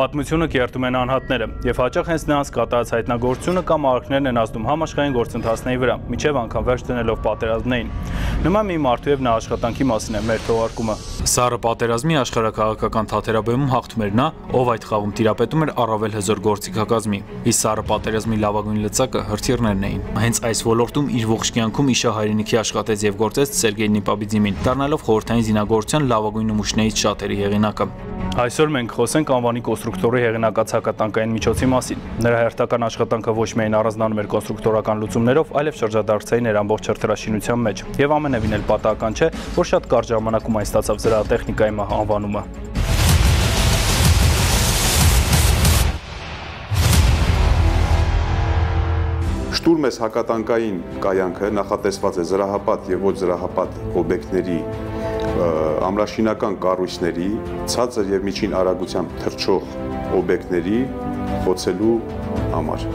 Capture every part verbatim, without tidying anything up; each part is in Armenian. Պատմությունը կերտում են անհատները, եւ հաճախ հենց նրանց կատարած հայտնագործությունը կամ արկներն են ազդում համաշխարհային գործընթացների վրա, միջև անգամ վերջ դնելով պատերազմներին։ Նման մի մարդու եւ նա աշխատանքի մասին է մեր թողարկումը։ Սառը պատերազմի աշխարհակաղակական թաթերաբեմում հաղթում էր նա, ով այդ խաղում տիրապետում էր առավել հզոր գործիքակազմի։ Իսկ սառը պատերազմի լավագույն լծակը հրթիռներն էին։ Հենց այս ոլորտում իր ողջ կյանքում իշա հայրենիքի աշխատեց եւ գործեց Սերգեյ Նիպաբիդզիմին, դառնալով խորհրդային զինագործության լավագույն նմուշներից շատերի հեղինակը։ Այսօր մենք խոսենք անվանի կոնստրուկտորի հեղինակած հակատանկային միջոցի մասին։ Նրա հերթական աշխատանքը ոչ միայն առանձնանում էր կոնստրուկտորական լուծումներով, այլև շրջադարձային էր ամբողջ հրթիռաշինության մեջ։ Եվ ամենևին էլ պատահական չէ, որ շատ կարճ ժամանակում այն ստացավ զրահատեխնիկայի մահ անվանումը։ Շտուրմ այս հակատանկային կայանքը նախատեսված է զրահապատ եւ ոչ զրահապատ օբյեկտների ամրաշինական կառույցների, ցածր եւ միջին արագությամբ թռչող օբյեկտների խոցելու համար։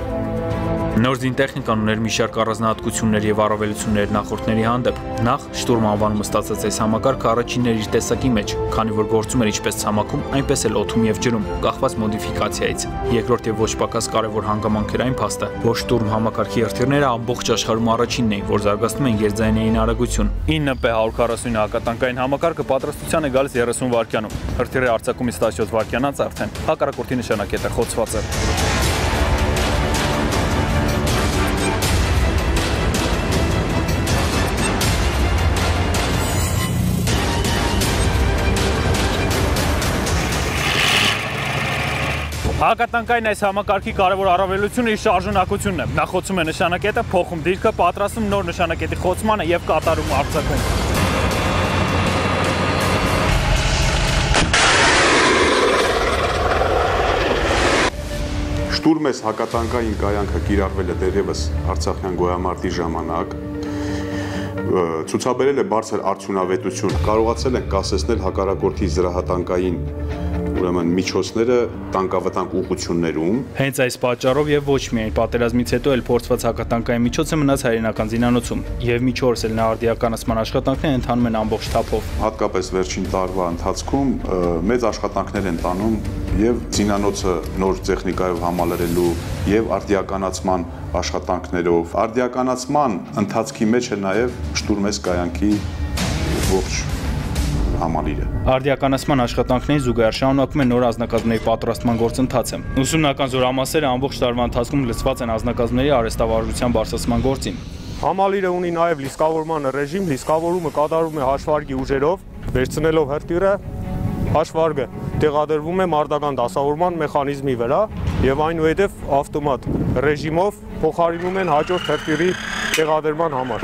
Նոր զինտեխնիկան ուներ մի շարք առանձնահատկություններ եւ առավելություններ նախորդների հանդեպ։ Նախ Շտուրմ անվանումը ստացած այս համակարգը առաջիններ իր տեսակի մեջ, քանի որ գործում էր ինչպես ցամաքում, այնպես էլ օդում եւ ջրում, կախված մոդիֆիկացիայից։ Երկրորդ եւ ոչ պակաս կարեւոր հանգամանքերային փաստը, որ Շտուրմ համակարգի հրթիռները ամբողջ աշխարհում առաջինն էին, որ զարգացնում են երձայնային արագություն։ ինը պե հազար հարյուր քառասունը հակատանկային համակարգը պատրաստության է գալիս երեսուն վայրկյանում։ Հրթիռի արձակումից տասնյոթ վայրկյանից արդեն հակառակորդի նշանակետը խոցված է։ Հակատանկային այս համակարգի կարևոր առավելությունը իր շարժունակությունն է։ Նա խոցում է նշանակետը, փոխում դիրքը, պատրաստում նոր նշանակետի խոցմանը եւ կատարում արձակում։ Շտուրմ այս հակատանկային կայանքը կիրառվել է դեռևս Արցախյան գոյամարտի ժամանակ։ Ցուցաբերել է բարձր արդյունավետություն, կարողացել են կասեցնել հակառակորդի զրահատանկային ուրեմն միջոցները տանկավտանգ ուղղություններում։ Հենց այս պատճառով եւ ոչ միայն պատերազմից հետո էլ փորձված հակատանկային միջոցը մնաց հայրենական զինանոցում եւ միջօրս էլ արդիականացման աշխատանքները ընթանում են ամբողջ թափով։ Հատկապես վերջին տարվա ընթացքում մեծ աշխատանքներ են տանում եւ զինանոցը նոր տեխնիկայով համալրելու եւ արդիականացման աշխատանքներով։ Արդիականացման ընթացքի մեջ է նաեւ Շտուրմ այս կայանքի ողջ համալիրը։ Արդիականացման աշխատանքների զուգահեռ շարունակվում է նոր ազնագազմների պատրաստման գործընթացը։ Ուսումնական զորամասերը ամբողջ տարվա ընթացքում լցված են ազնագազմների արհեստավարժության բարձրացման գործին։ Համալիրը ունի նաև լիսկավորման ռեժիմ, լիսկավորումը կատարվում է հաշվարկի ուժերով, վերցնելով հրթիռը, հաշվարկը տեղադրվում է մարտական դասավորման մեխանիզմի վրա եւ այնուհետեւ ավտոմատ ռեժիմով փոխարինում են հաջորդ հրթիռի տեղադրման համար։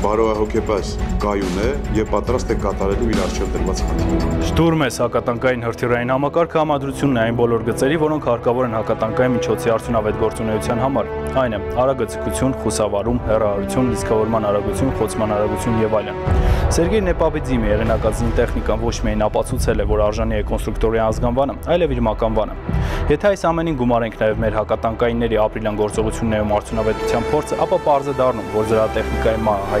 բարոյահոգեպես կայուն է եւ պատրաստ է կատարելու իր արժեվ դրված խնդիրը։ Շտուրմ այս հակատանկային հրթիռային համակարգը համադրությունն է այն բոլոր գծերի, որոնք հարկավոր են հակատանկային միջոցի արդյունավետ գործունեության համար, այն է՝ արագացիկություն, խուսավարում, հեռահարություն, լիցքավորման արագություն, խոցման արագություն եւ այլն։ Սերգեյ Նիպաբիդզիմի հեղինակած զինտեխնիկան ոչ միայն ապացուցել է, որ արժանի է կոնստրուկտորի անվանումը, այլև իր մականվանը։ Եթե այս ամենին գումարենք նաեւ մեր հակատանկայինների ապրիլյան գործողություններում արդյունավետության փորձը, ապա պարզ է դառնում, որ զրահատեխնիկայի հայ